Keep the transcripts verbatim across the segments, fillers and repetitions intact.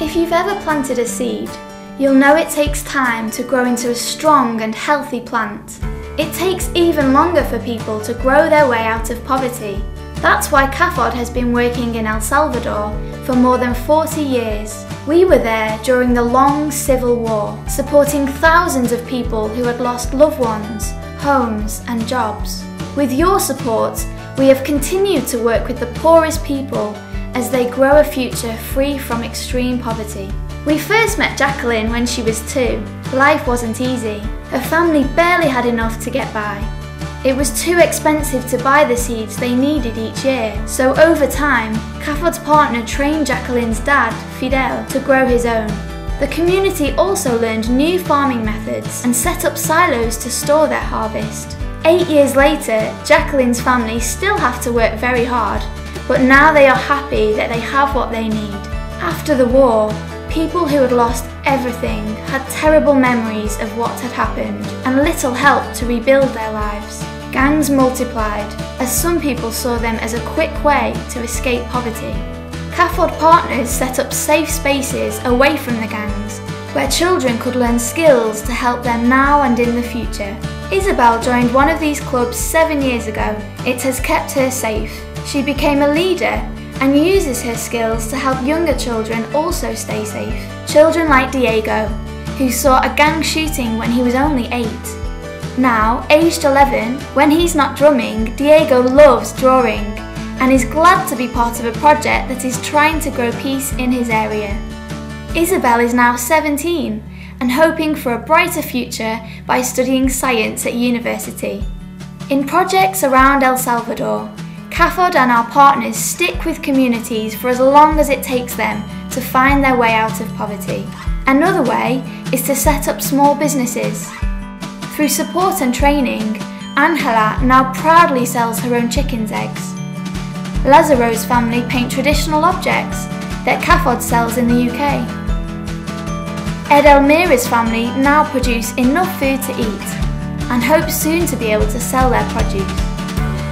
If you've ever planted a seed, you'll know it takes time to grow into a strong and healthy plant. It takes even longer for people to grow their way out of poverty. That's why CAFOD has been working in El Salvador for more than forty years. We were there during the long civil war, supporting thousands of people who had lost loved ones, homes and jobs. With your support, we have continued to work with the poorest people as they grow a future free from extreme poverty. We first met Jacqueline when she was two. Life wasn't easy. Her family barely had enough to get by. It was too expensive to buy the seeds they needed each year, so over time, CAFOD's partner trained Jacqueline's dad, Fidel, to grow his own. The community also learned new farming methods and set up silos to store their harvest. Eight years later, Jacqueline's family still have to work very hard, but now they are happy that they have what they need. After the war, people who had lost everything had terrible memories of what had happened and little help to rebuild their lives. Gangs multiplied, as some people saw them as a quick way to escape poverty. CAFOD partners set up safe spaces away from the gangs, where children could learn skills to help them now and in the future. Isabel joined one of these clubs seven years ago. It has kept her safe. She became a leader and uses her skills to help younger children also stay safe. Children like Diego, who saw a gang shooting when he was only eight. Now, aged eleven, when he's not drumming, Diego loves drawing and is glad to be part of a project that is trying to grow peace in his area. Isabel is now seventeen and hoping for a brighter future by studying science at university. In projects around El Salvador, CAFOD and our partners stick with communities for as long as it takes them to find their way out of poverty. Another way is to set up small businesses. Through support and training, Angela now proudly sells her own chicken's eggs. Lazaro's family paint traditional objects that CAFOD sells in the U K. Ed Elmira's family now produce enough food to eat and hope soon to be able to sell their produce.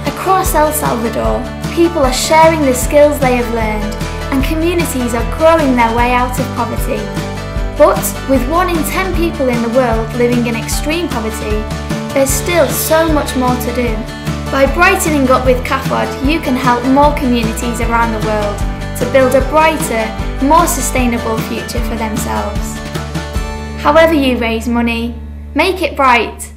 Across El Salvador, people are sharing the skills they have learned and communities are growing their way out of poverty. But with one in ten people in the world living in extreme poverty, there's still so much more to do. By brightening up with CAFOD, you can help more communities around the world to build a brighter, more sustainable future for themselves. However you raise money, make it bright.